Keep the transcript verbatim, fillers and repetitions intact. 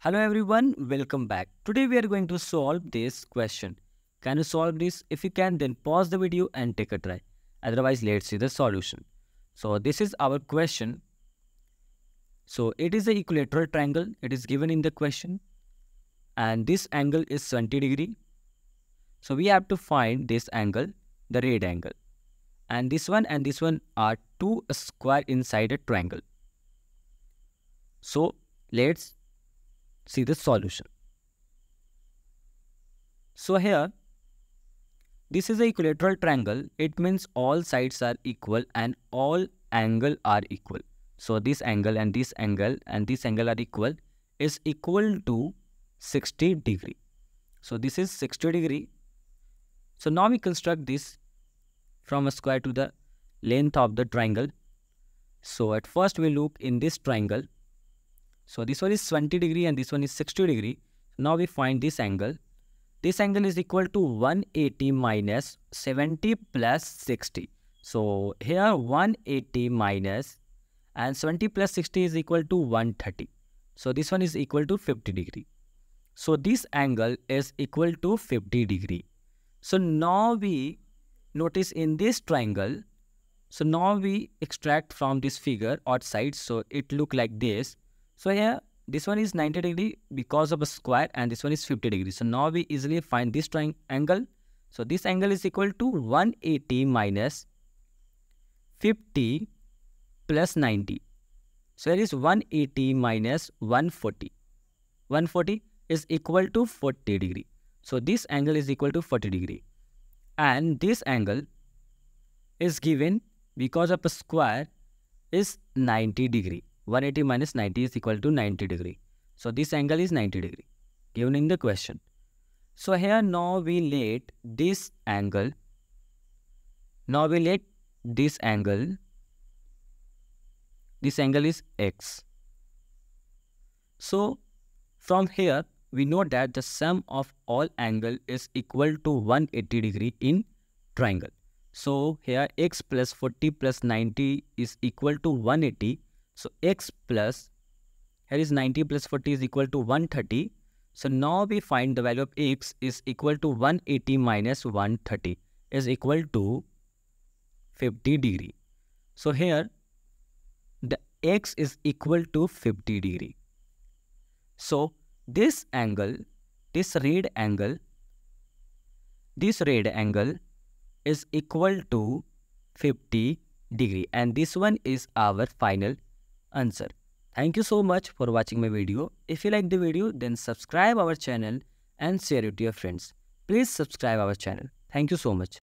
Hello everyone, welcome back. Today we are going to solve this question. Can you solve this? If you can, then pause the video and take a try. Otherwise, let's see the solution. So this is our question. So it is an equilateral triangle. It is given in the question. And this angle is twenty degree. So we have to find this angle, the red angle. And this one and this one are two square inside a triangle. So let's see the solution. So here, this is an equilateral triangle. It means all sides are equal and all angles are equal. So this angle and this angle and this angle are equal is equal to sixty degree. So this is sixty degree. So now we construct this from a square to the length of the triangle. So at first we look in this triangle. So this one is twenty degree and this one is sixty degree. Now we find this angle. This angle is equal to one eighty minus seventy plus sixty. So here one eighty minus and seventy plus sixty is equal to one thirty. So this one is equal to fifty degree. So this angle is equal to fifty degree. So now we notice in this triangle. So now we extract from this figure odd sides. So it looks like this. So here, this one is ninety degree because of a square and this one is fifty degree. So now we easily find this triangle. So this angle is equal to one eighty minus fifty plus ninety. So here is one eighty minus one forty. one forty is equal to forty degree. So this angle is equal to forty degree. And this angle is given because of a square is ninety degree. one eighty minus ninety is equal to ninety degree. So this angle is ninety degree given in the question. So here now we let this angle. Now we let this angle. This angle is x. So from here we know that the sum of all angles is equal to one eighty degree in triangle. So here x plus forty plus ninety is equal to one eighty. So x plus, here is ninety plus forty is equal to one thirty. So now we find the value of x is equal to one eighty minus one thirty is equal to fifty degree. So here the x is equal to fifty degree. So this angle, this red angle, this red angle is equal to fifty degree. And this one is our final answer. Thank you so much for watching my video. If you like the video, then subscribe our channel and share it to your friends. Please subscribe our channel. Thank you so much.